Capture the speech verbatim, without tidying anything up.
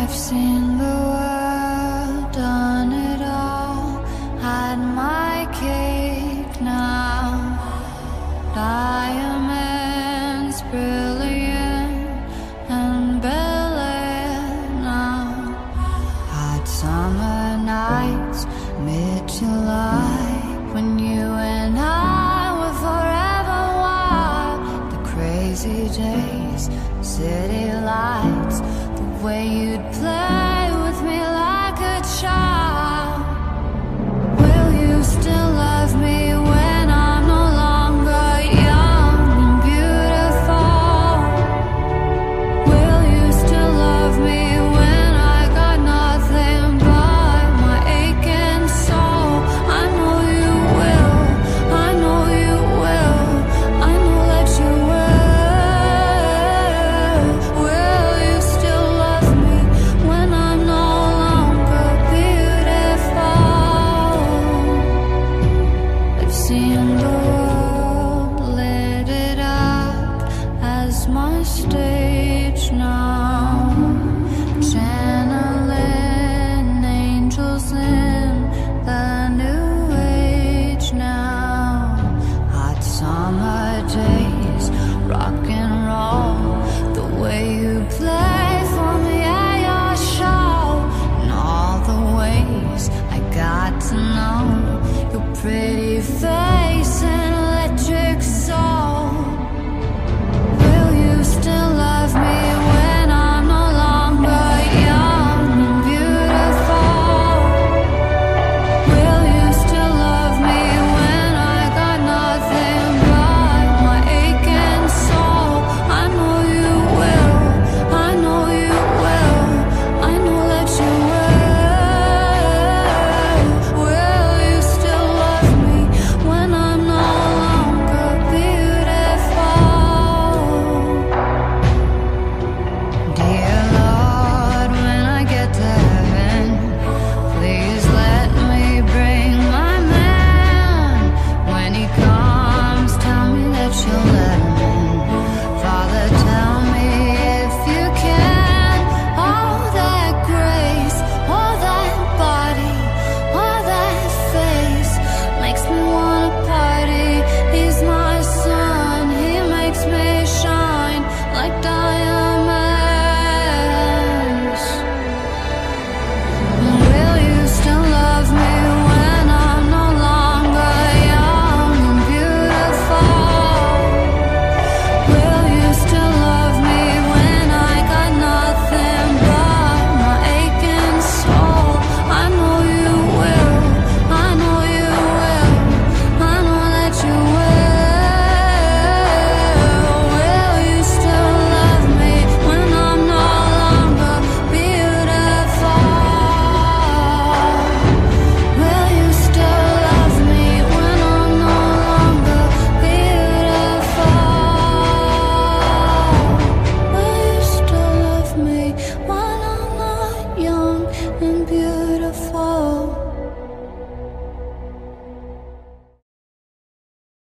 I've seen the world, done it all, had my cake now. Diamonds brilliant and Bel Air now. Hot summer nights, mid-July, when you and I were forever wild. The crazy days, city lights, the way you'd play.